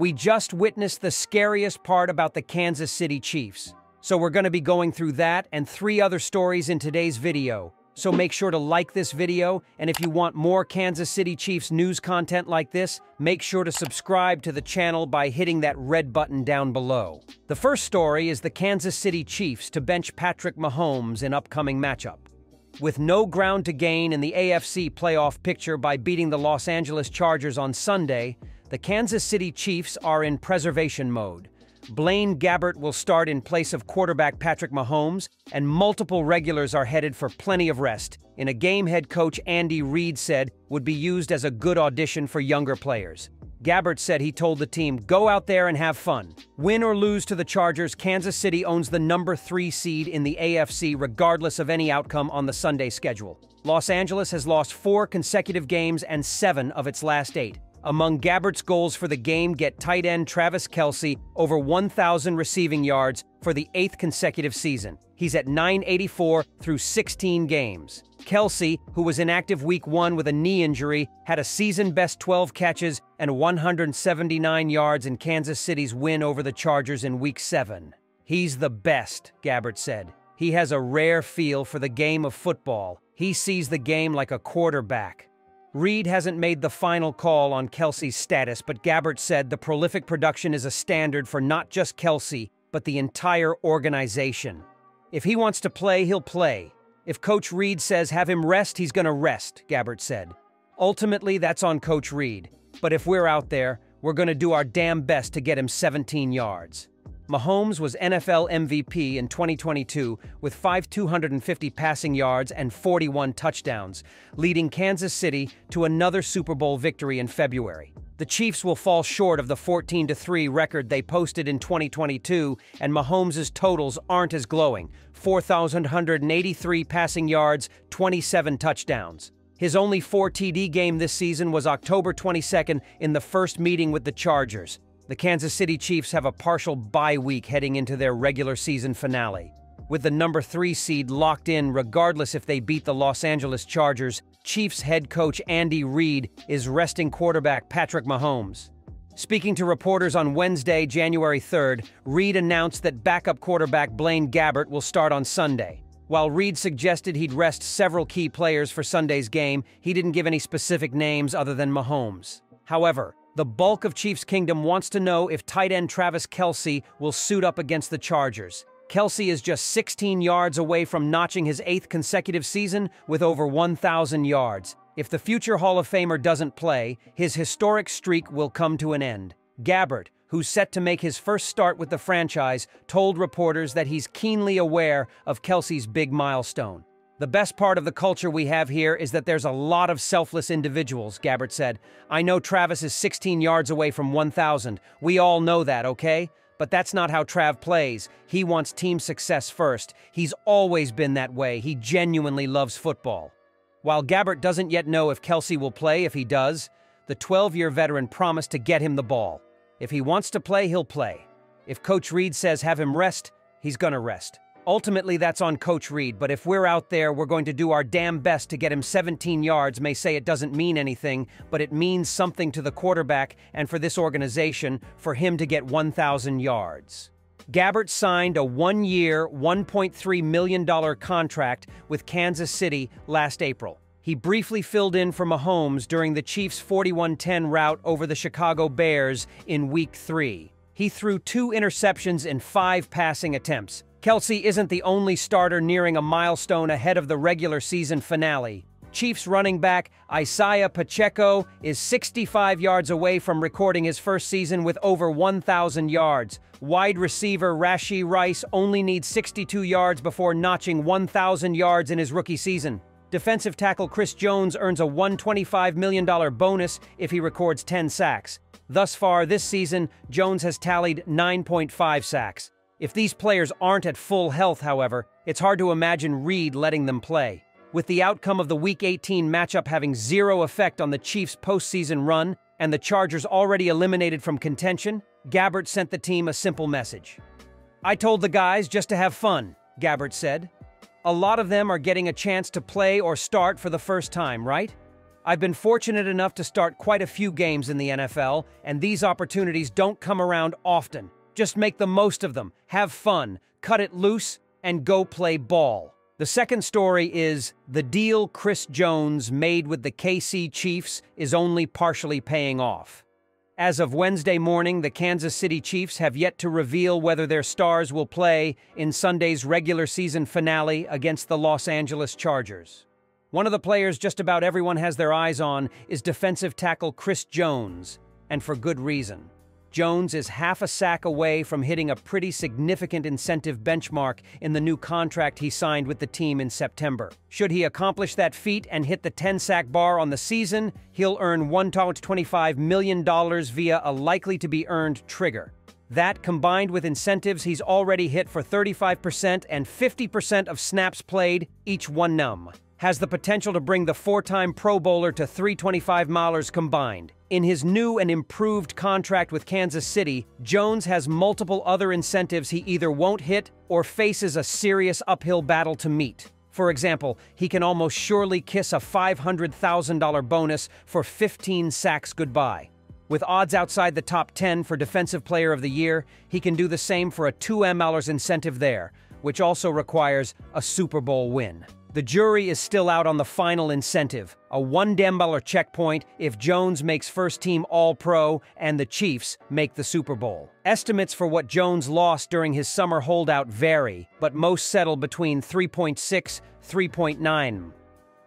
We just witnessed the scariest part about the Kansas City Chiefs. So we're going to be going through that and 3 other stories in today's video. So make sure to like this video, and if you want more Kansas City Chiefs news content like this, make sure to subscribe to the channel by hitting that red button down below. The first story is the Kansas City Chiefs to bench Patrick Mahomes in upcoming matchup. With no ground to gain in the AFC playoff picture by beating the Los Angeles Chargers on Sunday, the Kansas City Chiefs are in preservation mode. Blaine Gabbert will start in place of quarterback Patrick Mahomes, and multiple regulars are headed for plenty of rest, in a game head coach Andy Reid said would be used as a good audition for younger players. Gabbert said he told the team, "Go out there and have fun. Win or lose to the Chargers, Kansas City owns the number 3 seed in the AFC regardless of any outcome on the Sunday schedule." Los Angeles has lost 4 consecutive games and 7 of its last 8. Among Gabbert's goals for the game get tight end Travis Kelce over 1,000 receiving yards for the 8th consecutive season. He's at 984 through 16 games. Kelce, who was inactive Week 1 with a knee injury, had a season-best 12 catches and 179 yards in Kansas City's win over the Chargers in Week 7. "He's the best," Gabbert said. "He has a rare feel for the game of football. He sees the game like a quarterback." Reid hasn't made the final call on Kelce's status, but Gabbert said the prolific production is a standard for not just Kelce, but the entire organization. "If he wants to play, he'll play. If Coach Reid says have him rest, he's going to rest," Gabbert said. "Ultimately, that's on Coach Reid. But if we're out there, we're going to do our damn best to get him 17 yards." Mahomes was NFL MVP in 2022 with 5,250 passing yards and 41 touchdowns, leading Kansas City to another Super Bowl victory in February. The Chiefs will fall short of the 14-3 record they posted in 2022, and Mahomes' totals aren't as glowing: 4,183 passing yards, 27 touchdowns. His only 4 TD game this season was October 22nd in the first meeting with the Chargers. The Kansas City Chiefs have a partial bye week heading into their regular season finale. With the number 3 seed locked in regardless if they beat the Los Angeles Chargers, Chiefs head coach Andy Reid is resting quarterback Patrick Mahomes. Speaking to reporters on Wednesday, January 3rd, Reid announced that backup quarterback Blaine Gabbert will start on Sunday. While Reid suggested he'd rest several key players for Sunday's game, he didn't give any specific names other than Mahomes. However, the bulk of Chiefs Kingdom wants to know if tight end Travis Kelce will suit up against the Chargers. Kelce is just 16 yards away from notching his 8th consecutive season with over 1,000 yards. If the future Hall of Famer doesn't play, his historic streak will come to an end. Gabbert, who's set to make his first start with the franchise, told reporters that he's keenly aware of Kelce's big milestone. "The best part of the culture we have here is that there's a lot of selfless individuals," Gabbert said. "I know Travis is 16 yards away from 1,000. We all know that, okay? But that's not how Trav plays. He wants team success first. He's always been that way. He genuinely loves football." While Gabbert doesn't yet know if Kelce will play, if he does, the 12-year veteran promised to get him the ball. "If he wants to play, he'll play. If Coach Reid says have him rest, he's gonna rest. Ultimately, that's on Coach Reid, but if we're out there, we're going to do our damn best to get him 17 yards." May say it doesn't mean anything, but it means something to the quarterback and for this organization for him to get 1,000 yards. Gabbert signed a 1-year, $1.3 million contract with Kansas City last April. He briefly filled in for Mahomes during the Chiefs' 41-10 rout over the Chicago Bears in Week 3. He threw 2 interceptions in 5 passing attempts. Kelce isn't the only starter nearing a milestone ahead of the regular season finale. Chiefs running back Isaiah Pacheco is 65 yards away from recording his first season with over 1,000 yards. Wide receiver Rashi Rice only needs 62 yards before notching 1,000 yards in his rookie season. Defensive tackle Chris Jones earns a $125 million bonus if he records 10 sacks. Thus far this season, Jones has tallied 9.5 sacks. If these players aren't at full health, however, it's hard to imagine Reid letting them play. With the outcome of the Week 18 matchup having 0 effect on the Chiefs' postseason run and the Chargers already eliminated from contention, Gabbert sent the team a simple message. "I told the guys just to have fun," Gabbert said. "A lot of them are getting a chance to play or start for the first time, right? I've been fortunate enough to start quite a few games in the NFL, and these opportunities don't come around often. Just make the most of them, have fun, cut it loose, and go play ball. The second story is, the deal Chris Jones made with the KC Chiefs is only partially paying off. As of Wednesday morning, the Kansas City Chiefs have yet to reveal whether their stars will play in Sunday's regular season finale against the Los Angeles Chargers. One of the players just about everyone has their eyes on is defensive tackle Chris Jones, and for good reason. Jones is half a sack away from hitting a pretty significant incentive benchmark in the new contract he signed with the team in September. Should he accomplish that feat and hit the 10-sack bar on the season, he'll earn $125 million via a likely-to-be-earned trigger. That, combined with incentives he's already hit for 35% and 50% of snaps played, each one has the potential to bring the four-time Pro Bowler to $325 combined. In his new and improved contract with Kansas City, Jones has multiple other incentives he either won't hit or faces a serious uphill battle to meet. For example, he can almost surely kiss a $500,000 bonus for 15 sacks goodbye. With odds outside the top 10 for Defensive Player of the Year, he can do the same for a $2 million incentive there, which also requires a Super Bowl win. The jury is still out on the final incentive, a $1 million checkpoint if Jones makes first-team All-Pro and the Chiefs make the Super Bowl. Estimates for what Jones lost during his summer holdout vary, but most settle between 3.6 and 3.9.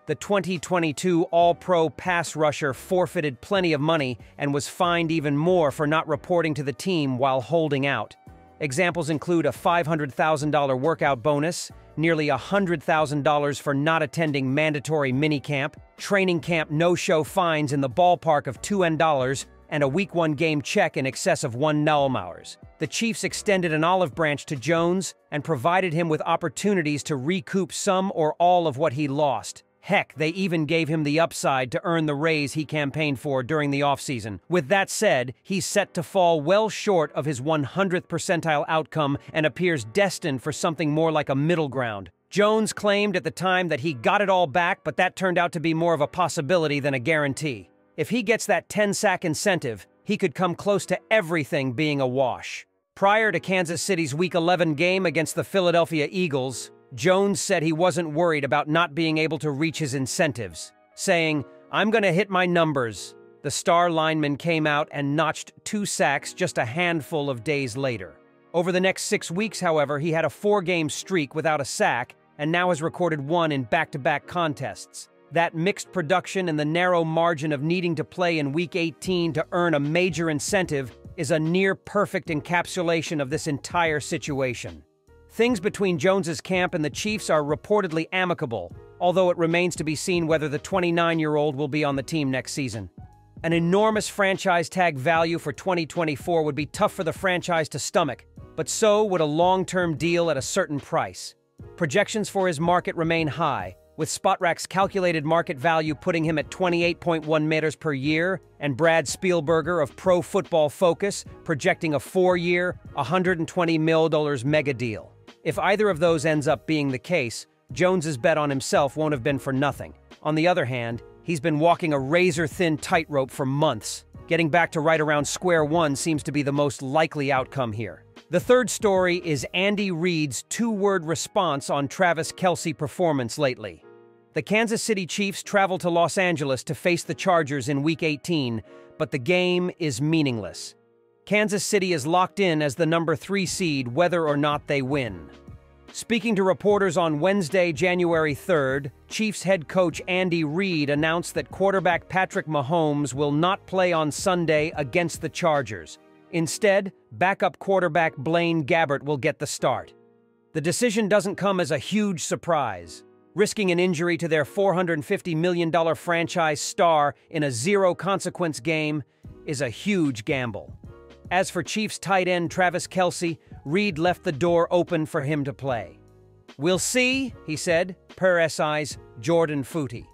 The 2022 All-Pro pass rusher forfeited plenty of money and was fined even more for not reporting to the team while holding out. Examples include a $500,000 workout bonus, nearly $100,000 for not attending mandatory minicamp, training camp no-show fines in the ballpark of $2 million, and a Week 1 game check in excess of $1 million. The Chiefs extended an olive branch to Jones and provided him with opportunities to recoup some or all of what he lost. Heck, they even gave him the upside to earn the raise he campaigned for during the offseason. With that said, he's set to fall well short of his 100th percentile outcome and appears destined for something more like a middle ground. Jones claimed at the time that he got it all back, but that turned out to be more of a possibility than a guarantee. If he gets that 10-sack incentive, he could come close to everything being a wash. Prior to Kansas City's Week 11 game against the Philadelphia Eagles, Jones said he wasn't worried about not being able to reach his incentives, saying, "I'm gonna hit my numbers." The star lineman came out and notched 2 sacks just a handful of days later. Over the next 6 weeks, however, he had a 4-game streak without a sack and now has recorded 1 in back-to-back contests. That mixed production and the narrow margin of needing to play in Week 18 to earn a major incentive is a near-perfect encapsulation of this entire situation. Things between Jones's camp and the Chiefs are reportedly amicable, although it remains to be seen whether the 29-year-old will be on the team next season. An enormous franchise tag value for 2024 would be tough for the franchise to stomach, but so would a long-term deal at a certain price. Projections for his market remain high, with Spotrack's calculated market value putting him at $28.1 million per year, and Brad Spielberger of Pro Football Focus projecting a 4-year, $120 million mega deal. If either of those ends up being the case, Jones's bet on himself won't have been for nothing. On the other hand, he's been walking a razor-thin tightrope for months. Getting back to right around square one seems to be the most likely outcome here. The third story is Andy Reid's 2-word response on Travis Kelce's performance lately. The Kansas City Chiefs travel to Los Angeles to face the Chargers in Week 18, but the game is meaningless. Kansas City is locked in as the number 3 seed whether or not they win. Speaking to reporters on Wednesday, January 3rd, Chiefs head coach Andy Reid announced that quarterback Patrick Mahomes will not play on Sunday against the Chargers. Instead, backup quarterback Blaine Gabbert will get the start. The decision doesn't come as a huge surprise. Risking an injury to their $450 million franchise star in a zero-consequence game is a huge gamble. As for Chiefs tight end Travis Kelce, Reid left the door open for him to play. "We'll see," he said, per SI's Jordan Footy.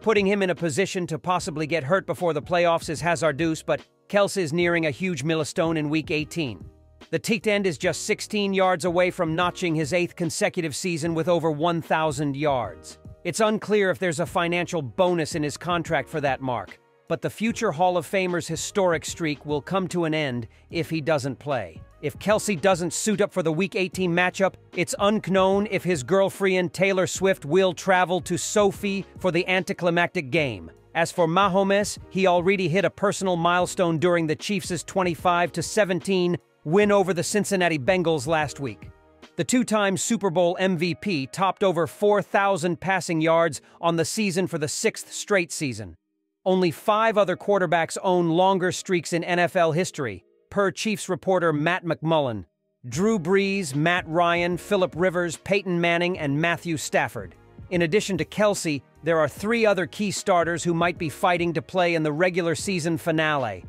Putting him in a position to possibly get hurt before the playoffs is hazardous, but Kelce is nearing a huge milestone in Week 18. The tight end is just 16 yards away from notching his 8th consecutive season with over 1,000 yards. It's unclear if there's a financial bonus in his contract for that mark, but the future Hall of Famer's historic streak will come to an end if he doesn't play. If Kelce doesn't suit up for the Week 18 matchup, it's unknown if his girlfriend Taylor Swift will travel to SoFi for the anticlimactic game. As for Mahomes, he already hit a personal milestone during the Chiefs' 25-17 win over the Cincinnati Bengals last week. The two-time Super Bowl MVP topped over 4,000 passing yards on the season for the sixth straight season. Only 5 other quarterbacks own longer streaks in NFL history, per Chiefs reporter Matt McMullen. Drew Brees, Matt Ryan, Philip Rivers, Peyton Manning, and Matthew Stafford. In addition to Kelce, there are 3 other key starters who might be fighting to play in the regular season finale.